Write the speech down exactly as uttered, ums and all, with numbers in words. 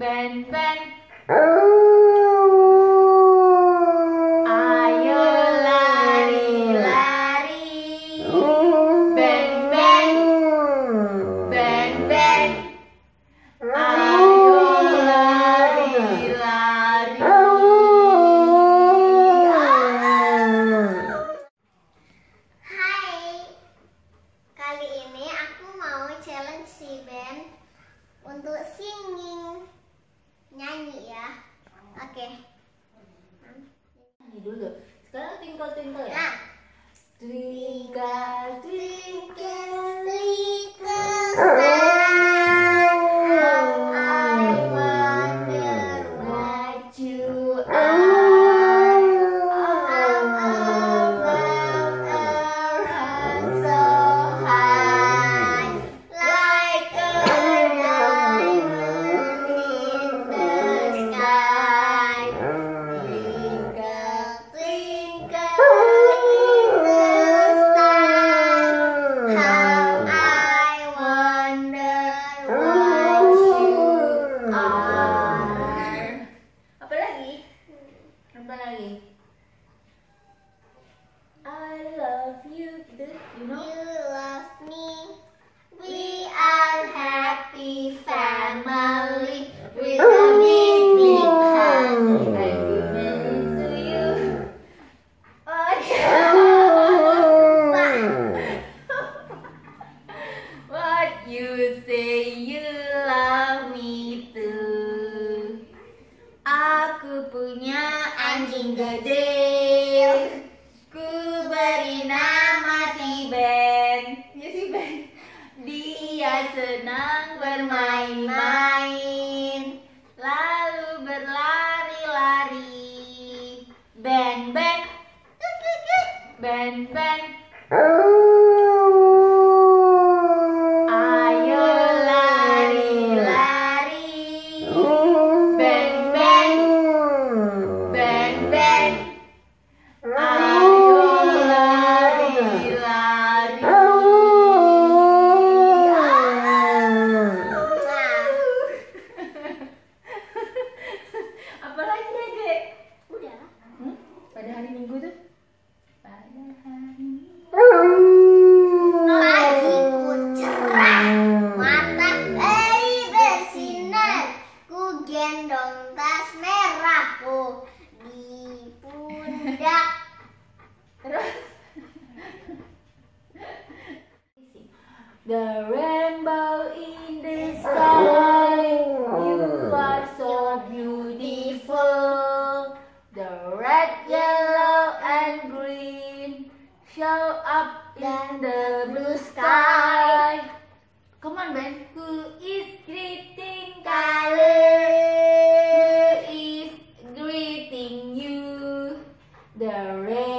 Ben, ben. Ayo lari-lari. Ben, ben. Ben, ben. Ayo lari-lari. Hai. Kali ini aku mau challenge si Ben untuk singing. Nyanyi ya. Oke. Nyanyi dulu. Sekarang twinkle twinkle ya. Nah. Twinkle twinkle twinkle star. I wonder what you are. All about our hearts so high, like a family with a big, big hand. I belong to you. Oh yeah. What you say, you love me too. Aku punya anjing gede. Ku beri nama si Ben. Ya si Ben. Dia senang bermain-main, lalu berlari-lari. Ben, ben, ben, ben. Ayo lari-lari. Ben, ben, ben, ben. Ayo lari-lari. The rainbow in the sky, you are so beautiful. The red, yellow, and green show up in the blue sky. Come on, Ben. Who is greeting? Kale is greeting you. The rain.